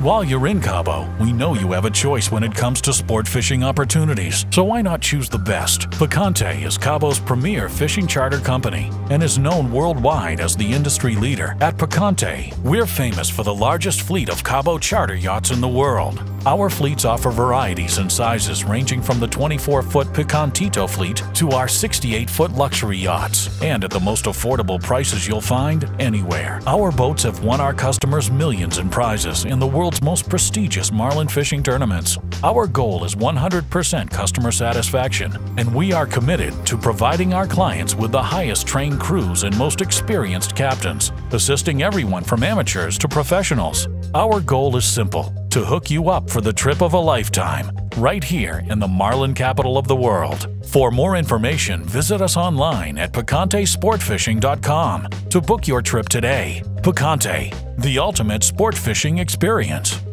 While you're in Cabo, we know you have a choice when it comes to sport fishing opportunities, so why not choose the best? Picante is Cabo's premier fishing charter company and is known worldwide as the industry leader. At Picante, we're famous for the largest fleet of Cabo charter yachts in the world. Our fleets offer varieties and sizes ranging from the 24-foot Picantito fleet to our 68-foot luxury yachts, and at the most affordable prices you'll find anywhere. Our boats have won our customers millions in prizes in the world's most prestigious marlin fishing tournaments. Our goal is 100% customer satisfaction, and we are committed to providing our clients with the highest trained crews and most experienced captains, assisting everyone from amateurs to professionals. Our goal is simple: to hook you up for the trip of a lifetime, right here in the marlin capital of the world. For more information, visit us online at picantesportfishing.com to book your trip today. Picante, the ultimate sport fishing experience.